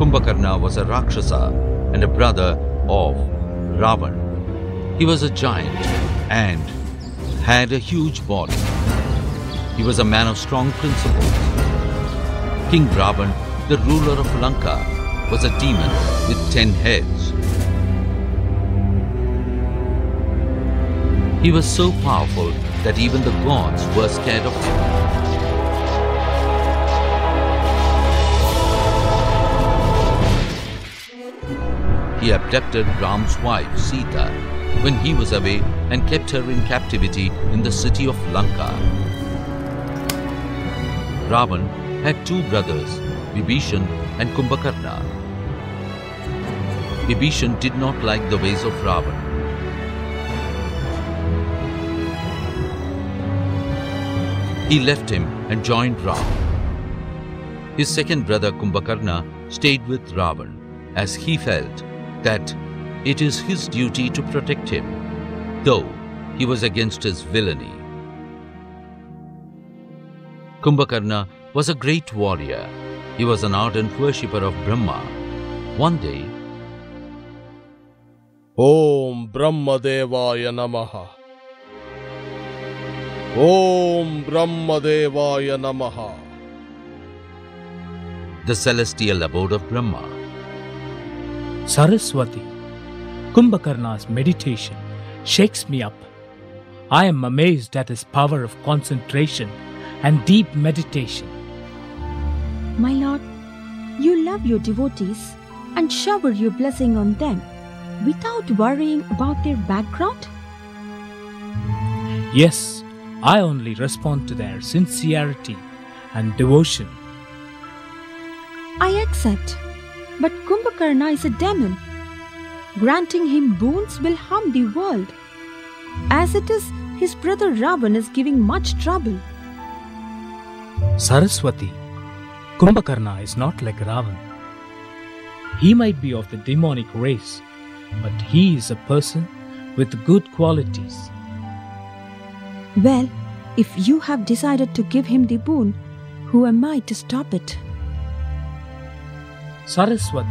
Kumbhakarna was a Rakshasa and a brother of Ravana. He was a giant and had a huge body. He was a man of strong principles. King Ravana, the ruler of Lanka, was a demon with 10 heads. He was so powerful that even the gods were scared of him. He abducted Ram's wife, Sita, when he was away and kept her in captivity in the city of Lanka. Ravana had 2 brothers, Vibhishana and Kumbhakarna. Vibhishana did not like the ways of Ravana. He left him and joined Rama. His second brother Kumbhakarna stayed with Ravana, as he felt that it is his duty to protect him, though he was against his villainy. Kumbhakarna was a great warrior. He was an ardent worshipper of Brahma. One day, Om Brahma Devaya Namaha. Om Brahma Devaya Namaha. The celestial abode of Brahma. Saraswati, Kumbhakarna's meditation shakes me up. I am amazed at his power of concentration and deep meditation. My Lord, you love your devotees and shower your blessing on them without worrying about their background? Yes. I only respond to their sincerity and devotion. I accept, but Kumbhakarna is a demon. Granting him boons will harm the world. As it is, his brother Ravana is giving much trouble. Saraswati, Kumbhakarna is not like Ravana. He might be of the demonic race, but he is a person with good qualities. Well, if you have decided to give him the boon, who am I to stop it? Saraswati,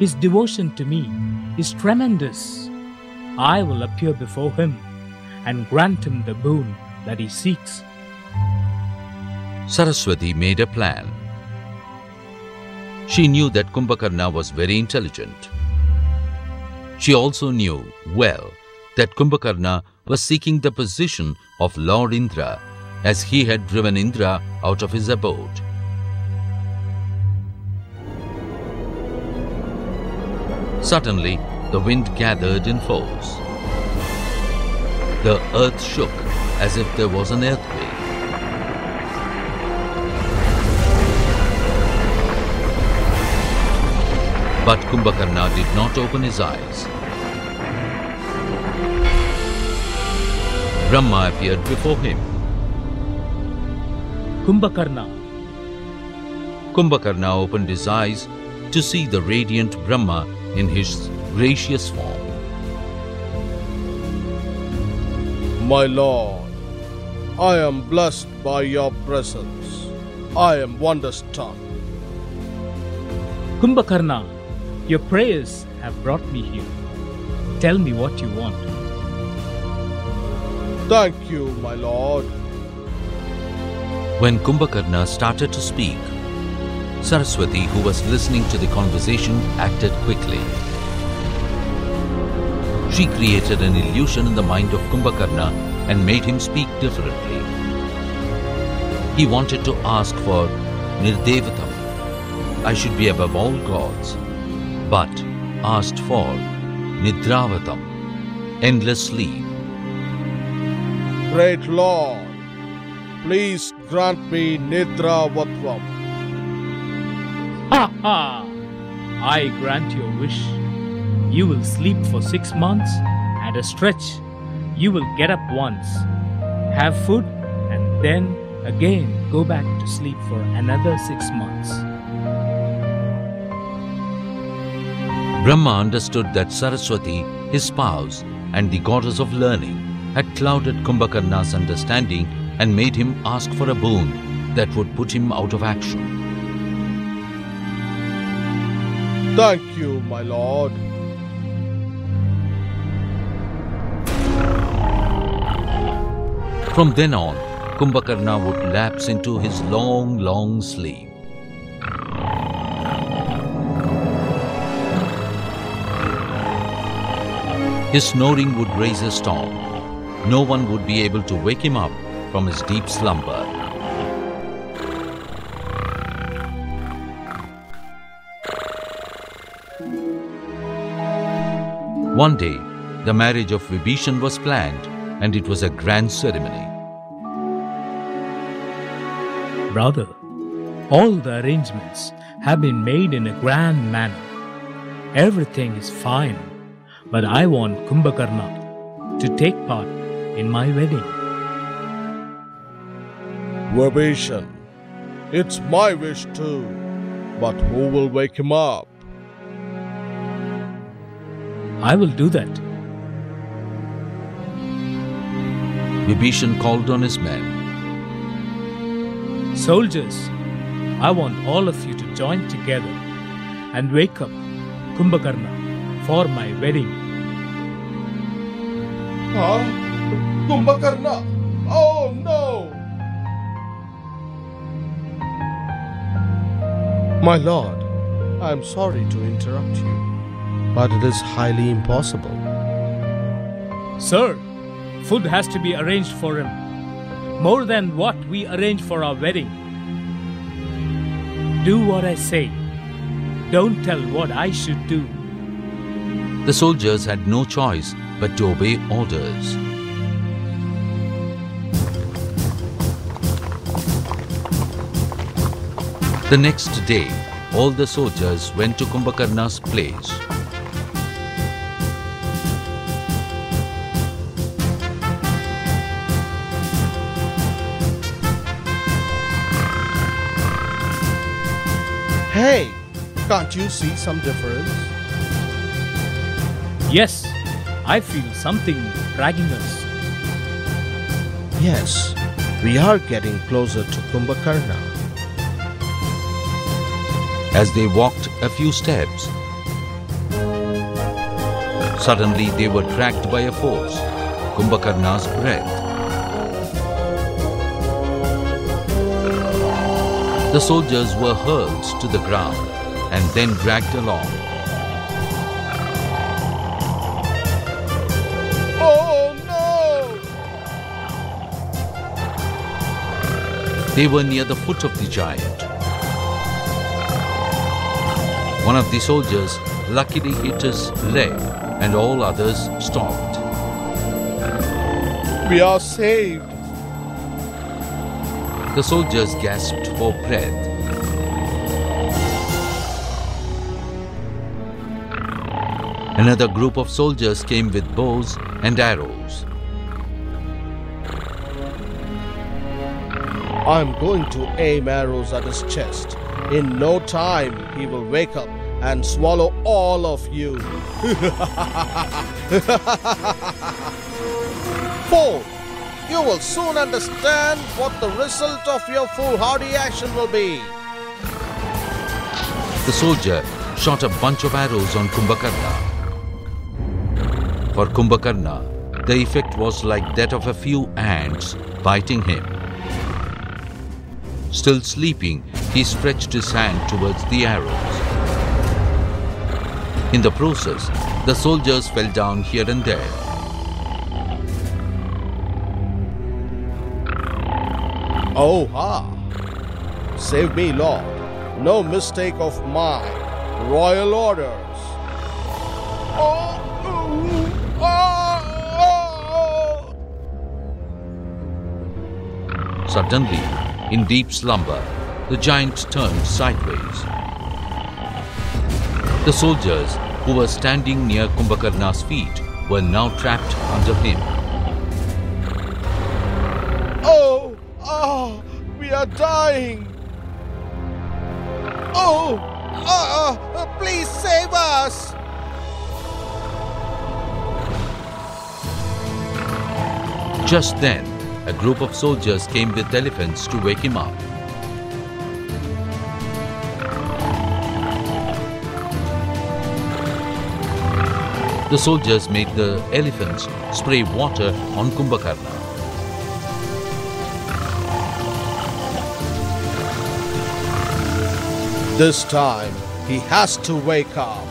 his devotion to me is tremendous. I will appear before him and grant him the boon that he seeks. Saraswati made a plan. She knew that Kumbhakarna was very intelligent. She also knew well that Kumbhakarna was seeking the position of Lord Indra, as he had driven Indra out of his abode. Suddenly, the wind gathered in force. The earth shook as if there was an earthquake. But Kumbhakarna did not open his eyes. Brahma appeared before him. Kumbhakarna opened his eyes to see the radiant Brahma in his gracious form. My Lord, I am blessed by your presence. I am wonderstruck. Kumbhakarna, your prayers have brought me here. Tell me what you want. Thank you, my Lord. When Kumbhakarna started to speak, Saraswati, who was listening to the conversation, acted quickly. She created an illusion in the mind of Kumbhakarna and made him speak differently. He wanted to ask for Nirdevatam, I should be above all gods, but asked for Nidravatam, endless sleep. Great Lord, please grant me Nidravatvam. Ha ha! I grant your wish. You will sleep for 6 months at a stretch. You will get up once, have food, and then again go back to sleep for another 6 months. Brahma understood that Saraswati, his spouse, and the goddess of learning had clouded Kumbhakarna's understanding and made him ask for a boon that would put him out of action. Thank you, my lord. From then on, Kumbhakarna would lapse into his long, long sleep. His snoring would raise a storm. No one would be able to wake him up from his deep slumber. One day, the marriage of Vibhishana was planned, and it was a grand ceremony. Brother, all the arrangements have been made in a grand manner. Everything is fine. But I want Kumbhakarna to take part in my wedding. Vibhishana, it's my wish too, but who will wake him up? I will do that. Vibhishana called on his men. Soldiers, I want all of you to join together and wake up Kumbhakarna for my wedding. Huh? Kumbhakarna? Oh no! My lord, I am sorry to interrupt you, but it is highly impossible. Sir, food has to be arranged for him, more than what we arrange for our wedding. Do what I say. Don't tell what I should do. The soldiers had no choice but to obey orders. The next day, all the soldiers went to Kumbhakarna's place. Hey, can't you see some difference? Yes, I feel something dragging us. Yes, we are getting closer to Kumbhakarna. As they walked a few steps, suddenly they were tracked by a force, Kumbhakarna's breath. The soldiers were hurled to the ground and then dragged along. They were near the foot of the giant. One of the soldiers luckily hit his leg, and all others stopped. We are saved! The soldiers gasped for breath. Another group of soldiers came with bows and arrows. I'm going to aim arrows at his chest. In no time, he will wake up and swallow all of you. 4. You will soon understand what the result of your foolhardy action will be. The soldier shot a bunch of arrows on Kumbhakarna. For Kumbhakarna, the effect was like that of a few ants biting him. Still sleeping, he stretched his hand towards the arrows. In the process, the soldiers fell down here and there. Oh ha! Save me, Lord. No mistake of mine. Royal orders. Oh! Oh! Oh! Suddenly, in deep slumber, the giant turned sideways. The soldiers, who were standing near Kumbhakarna's feet, were now trapped under him. Oh! Ah! We are dying! Oh! Ah! Please save us! Just then, a group of soldiers came with elephants to wake him up. The soldiers made the elephants spray water on Kumbhakarna. This time, he has to wake up.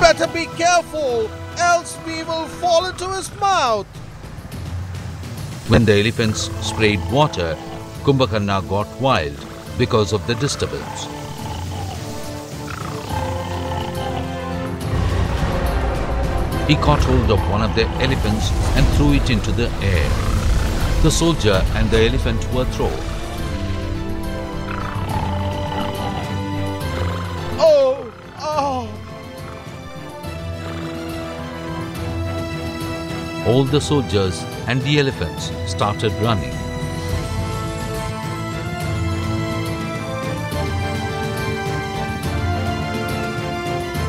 Better be careful, else we will fall into his mouth. When the elephants sprayed water, Kumbhakarna got wild because of the disturbance. He caught hold of one of the elephants and threw it into the air. The soldier and the elephant were thrown. All the soldiers and the elephants started running.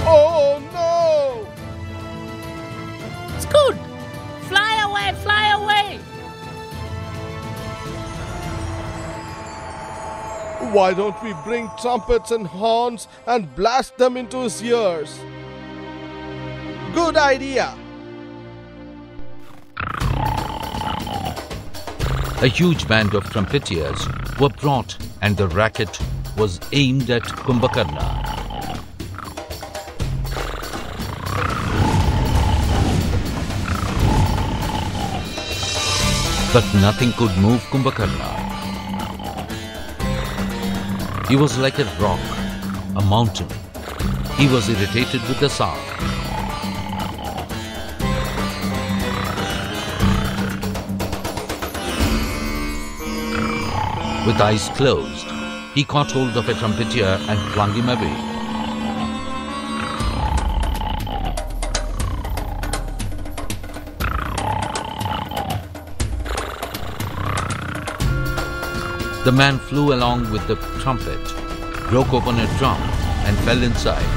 Oh no! It's good! Fly away, fly away! Why don't we bring trumpets and horns and blast them into his ears? Good idea! A huge band of trumpeters were brought and the racket was aimed at Kumbhakarna. But nothing could move Kumbhakarna. He was like a rock, a mountain. He was irritated with the sound. With eyes closed, he caught hold of a trumpeter and flung him away. The man flew along with the trumpet, broke open a drum and fell inside.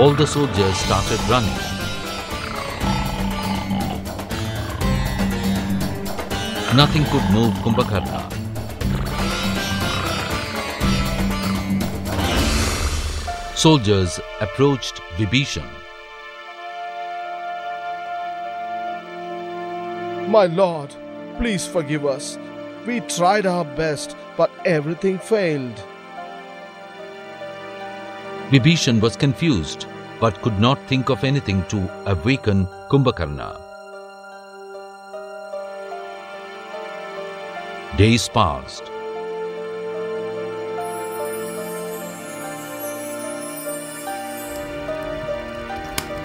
All the soldiers started running. Nothing could move Kumbhakarna. Soldiers approached Vibhishana. My lord, please forgive us. We tried our best, but everything failed. Vibhishana was confused but could not think of anything to awaken Kumbhakarna. Days passed.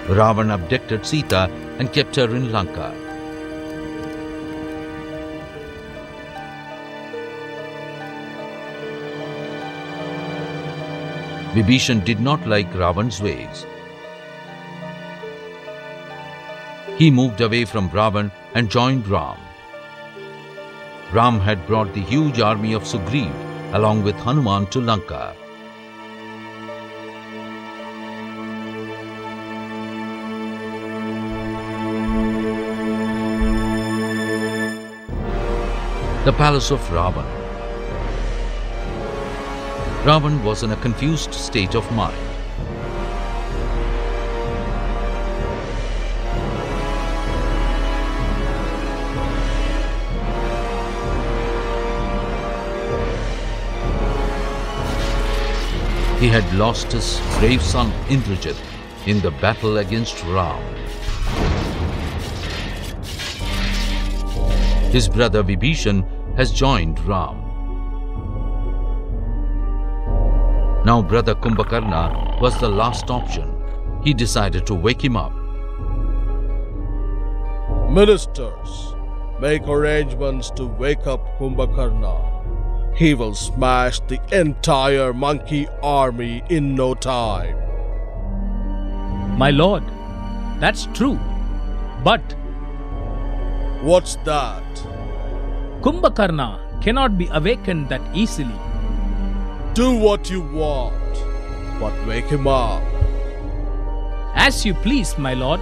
Ravana abducted Sita and kept her in Lanka. Vibhishana did not like Ravana's ways. He moved away from Ravana and joined Ram. Ram had brought the huge army of Sugriva along with Hanuman to Lanka. The palace of Ravana. Ravana was in a confused state of mind. He had lost his brave son Indrajit in the battle against Ram. His brother Vibhishana has joined Ram. Now brother Kumbhakarna was the last option. He decided to wake him up. Ministers, make arrangements to wake up Kumbhakarna. He will smash the entire monkey army in no time. My lord, that's true. But... What's that? Kumbhakarna cannot be awakened that easily. Do what you want, but wake him up. As you please, my lord.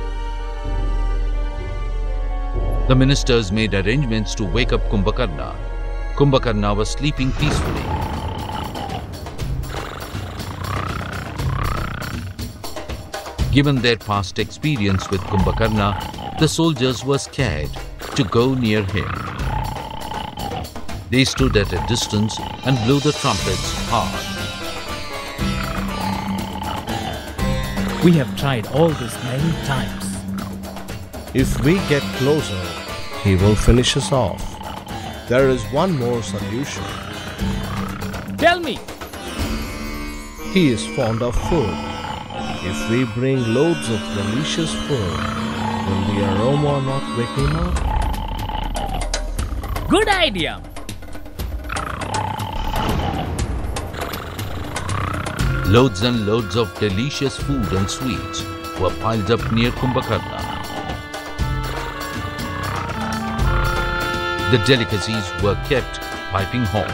The ministers made arrangements to wake up Kumbhakarna. Kumbhakarna was sleeping peacefully. Given their past experience with Kumbhakarna, the soldiers were scared to go near him. They stood at a distance and blew the trumpets hard. We have tried all this many times. If we get closer, he will finish us off. There is one more solution. Tell me! He is fond of food. If we bring loads of delicious food, will the aroma not wake him up? Good idea! Loads and loads of delicious food and sweets were piled up near Kumbhakarna. The delicacies were kept piping hot.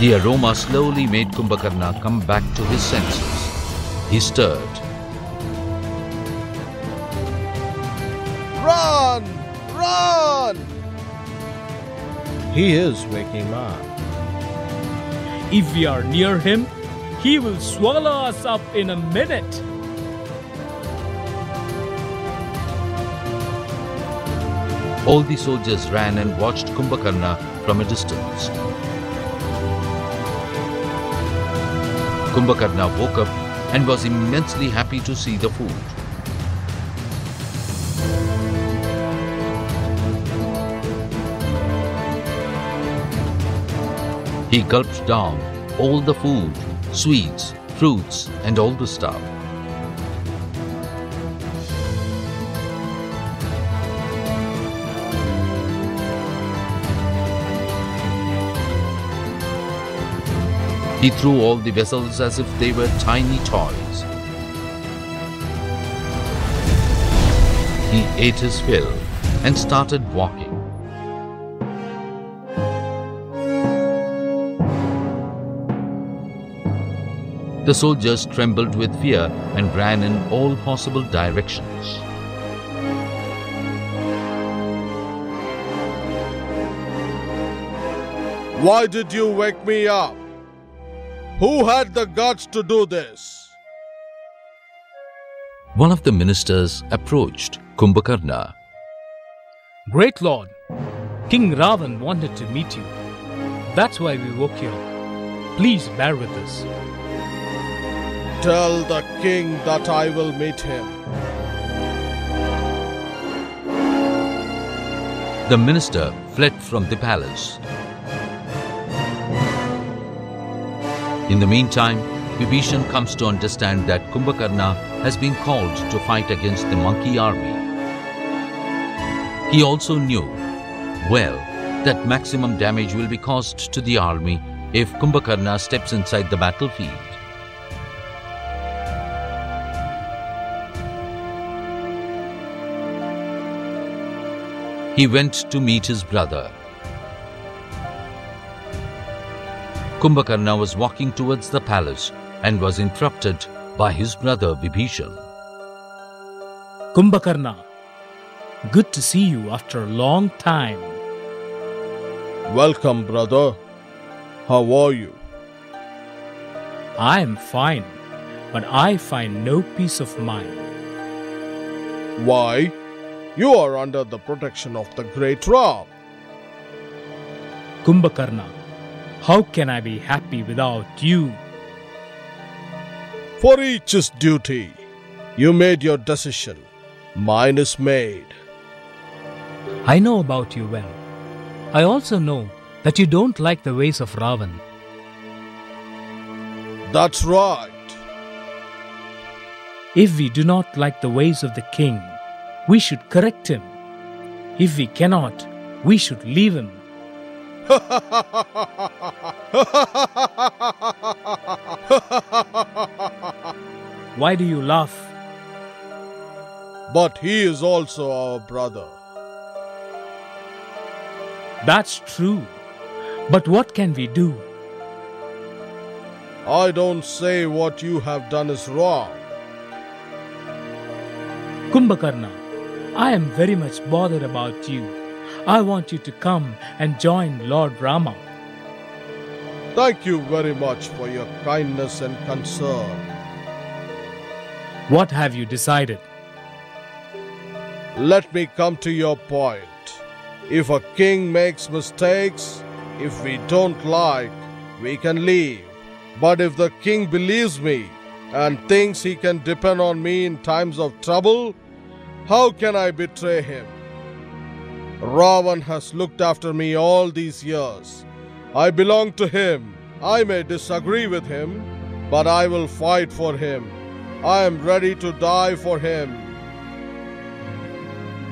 The aroma slowly made Kumbhakarna come back to his senses. He stirred. Run! Run! He is waking up. If we are near him, he will swallow us up in a minute. All the soldiers ran and watched Kumbhakarna from a distance. Kumbhakarna woke up and was immensely happy to see the food. He gulped down all the food, sweets, fruits, and all the stuff. He threw all the vessels as if they were tiny toys. He ate his fill and started walking. The soldiers trembled with fear and ran in all possible directions. Why did you wake me up? Who had the guts to do this? One of the ministers approached Kumbhakarna. Great Lord, King Ravana wanted to meet you. That's why we woke you up. Please bear with us. Tell the king that I will meet him. The minister fled from the palace. In the meantime, Vibhishana comes to understand that Kumbhakarna has been called to fight against the monkey army. He also knew well that maximum damage will be caused to the army if Kumbhakarna steps inside the battlefield. He went to meet his brother. Kumbhakarna was walking towards the palace and was interrupted by his brother Vibhishana. Kumbhakarna, good to see you after a long time. Welcome, brother. How are you? I am fine, but I find no peace of mind. Why? You are under the protection of the great Ram. Kumbhakarna, how can I be happy without you? For each is duty. You made your decision. Mine is made. I know about you well. I also know that you don't like the ways of Ravana. That's right. If we do not like the ways of the king, we should correct him. If we cannot, we should leave him. Why do you laugh? But he is also our brother. That's true. But what can we do? I don't say what you have done is wrong. Kumbhakarna, I am very much bothered about you. I want you to come and join Lord Rama. Thank you very much for your kindness and concern. What have you decided? Let me come to your point. If a king makes mistakes, if we don't like, we can leave. But if the king believes me and thinks he can depend on me in times of trouble, how can I betray him? Ravana has looked after me all these years. I belong to him. I may disagree with him, but I will fight for him. I am ready to die for him.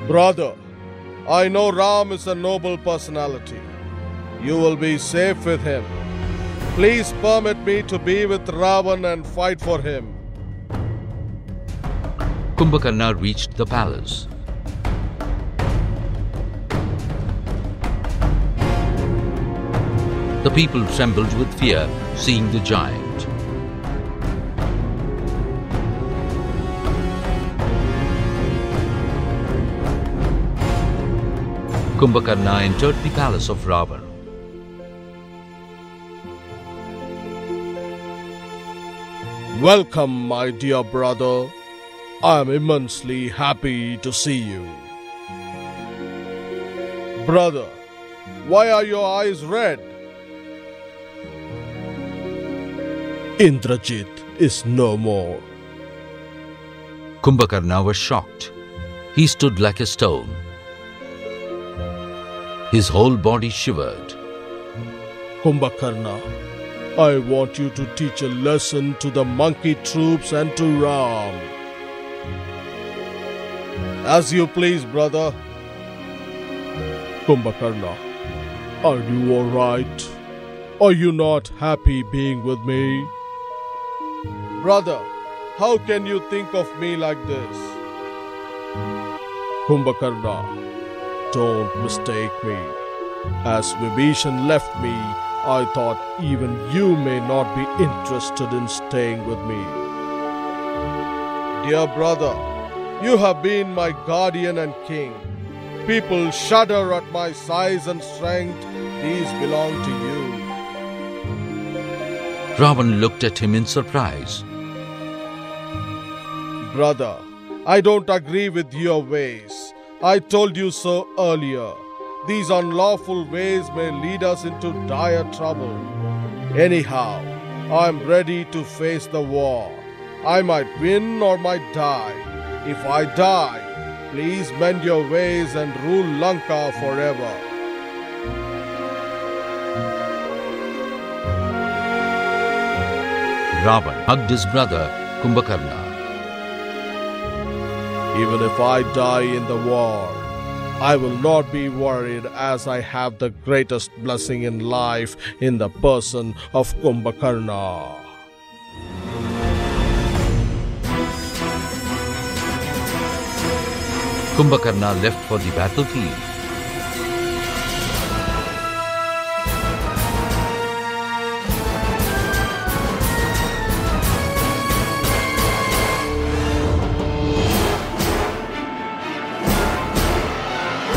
Brother, I know Ram is a noble personality. You will be safe with him. Please permit me to be with Ravana and fight for him. Kumbhakarna reached the palace. The people trembled with fear seeing the giant. Kumbhakarna entered the palace of Ravana. Welcome, my dear brother. I am immensely happy to see you. Brother, why are your eyes red? Indrajit is no more. Kumbhakarna was shocked. He stood like a stone. His whole body shivered. Kumbhakarna, I want you to teach a lesson to the monkey troops and to Ram. As you please, brother. Kumbhakarna, are you all right? Are you not happy being with me? Brother, how can you think of me like this? Kumbhakarna, don't mistake me. As Vibhishana left me, I thought even you may not be interested in staying with me. Dear brother, you have been my guardian and king. People shudder at my size and strength. These belong to you. Ravana looked at him in surprise. Brother, I don't agree with your ways. I told you so earlier. These unlawful ways may lead us into dire trouble. Anyhow, I am ready to face the war. I might win or might die. If I die, please mend your ways and rule Lanka forever. Ravana hugged his brother, Kumbhakarna. Even if I die in the war, I will not be worried, as I have the greatest blessing in life in the person of Kumbhakarna. Kumbhakarna left for the battlefield.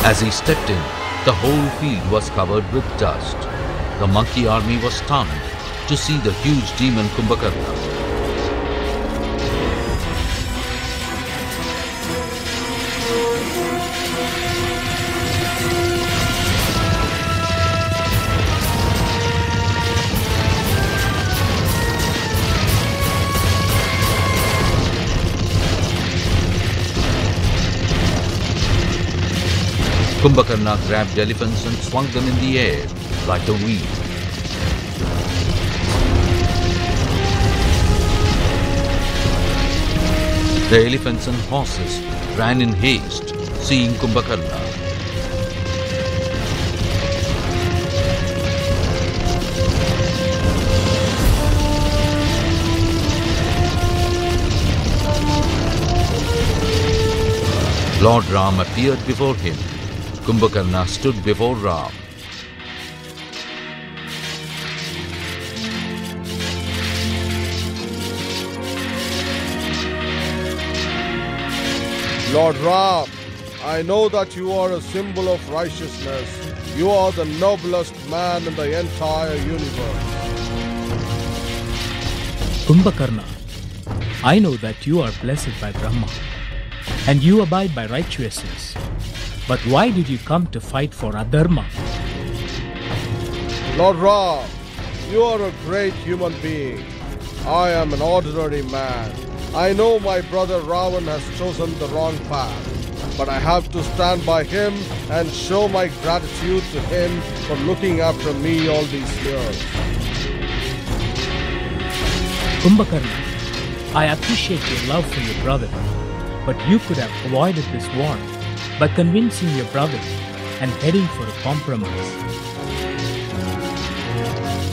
As he stepped in, the whole field was covered with dust. The monkey army was stunned to see the huge demon Kumbhakarna. Kumbhakarna grabbed elephants and swung them in the air like a wheel. The elephants and horses ran in haste, seeing Kumbhakarna. Lord Ram appeared before him. Kumbhakarna stood before Ram. Lord Ram, I know that you are a symbol of righteousness. You are the noblest man in the entire universe. Kumbhakarna, I know that you are blessed by Brahma and you abide by righteousness. But why did you come to fight for Adharma? Lord Ram, you are a great human being. I am an ordinary man. I know my brother Ravana has chosen the wrong path, but I have to stand by him and show my gratitude to him for looking after me all these years. Kumbhakarna, I appreciate your love for your brother, but you could have avoided this war by convincing your brother and heading for a compromise.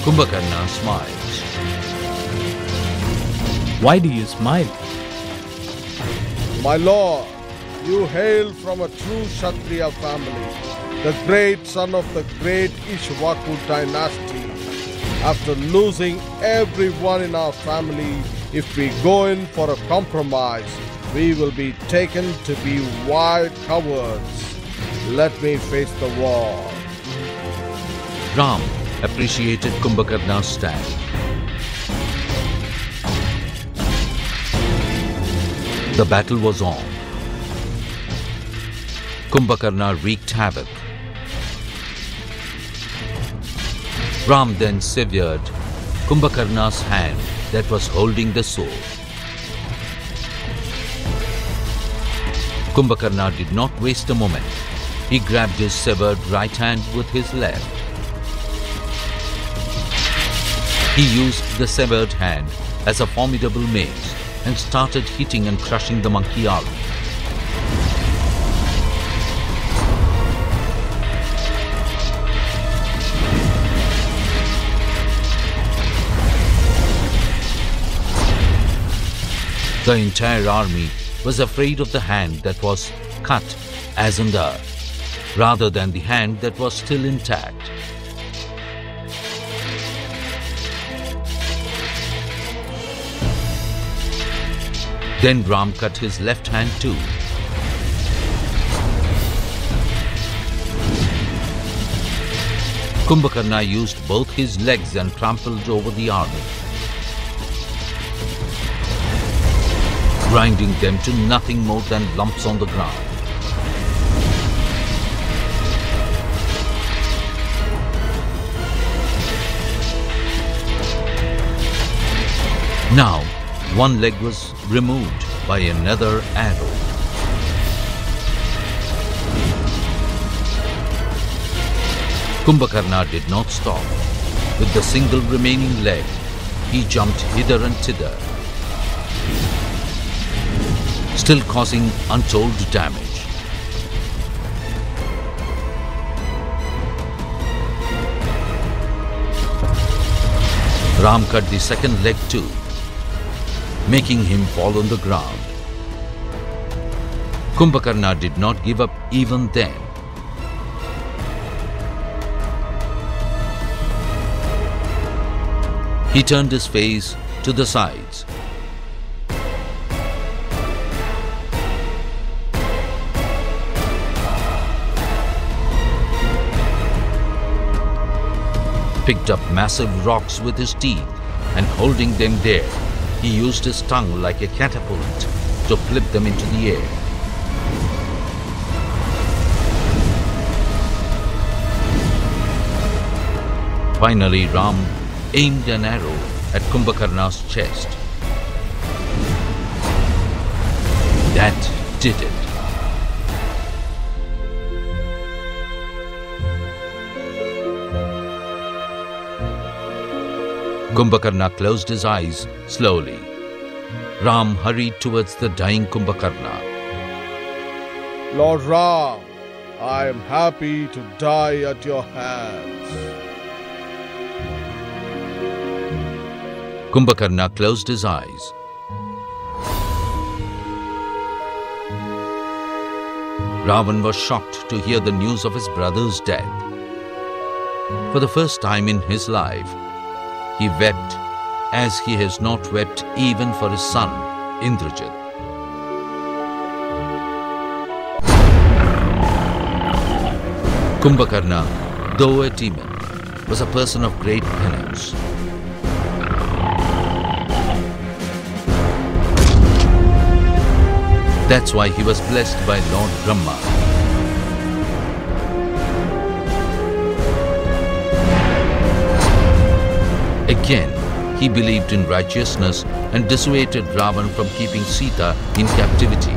Kumbhakarna smiles. Why do you smile? My lord, you hail from a true Kshatriya family, the great son of the great Ishvaku dynasty. After losing everyone in our family, if we go in for a compromise, we will be taken to be wild cowards. Let me face the war. Ram appreciated Kumbhakarna's stand. The battle was on. Kumbhakarna wreaked havoc. Ram then severed Kumbhakarna's hand that was holding the sword. Kumbhakarna did not waste a moment. He grabbed his severed right hand with his left. He used the severed hand as a formidable mace and started hitting and crushing the monkey army. The entire army was afraid of the hand that was cut as in the earth, rather than the hand that was still intact. Then Ram cut his left hand too. Kumbhakarna used both his legs and trampled over the army, grinding them to nothing more than lumps on the ground. Now, one leg was removed by another arrow. Kumbhakarna did not stop. With the single remaining leg, he jumped hither and thither, still causing untold damage. Ram cut the second leg too, making him fall on the ground. Kumbhakarna did not give up even then. He turned his face to the sides. Picked up massive rocks with his teeth and holding them there, he used his tongue like a catapult to flip them into the air. Finally, Ram aimed an arrow at Kumbhakarna's chest. That did it. Kumbhakarna closed his eyes slowly. Ram hurried towards the dying Kumbhakarna. Lord Ram, I am happy to die at your hands. Kumbhakarna closed his eyes. Ravana was shocked to hear the news of his brother's death. For the first time in his life, he wept as he has not wept even for his son, Indrajit. Kumbhakarna, though a demon, was a person of great penance. That's why he was blessed by Lord Brahma. Again, he believed in righteousness and dissuaded Ravana from keeping Sita in captivity.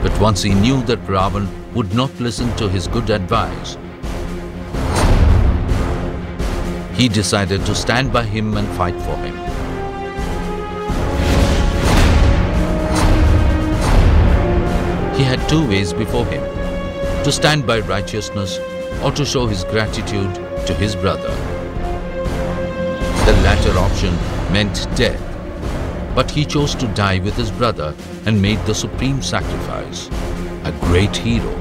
But once he knew that Ravana would not listen to his good advice, he decided to stand by him and fight for him. He had two ways before him: to stand by righteousness or to show his gratitude to his brother. The latter option meant death, but he chose to die with his brother and made the supreme sacrifice. A great hero.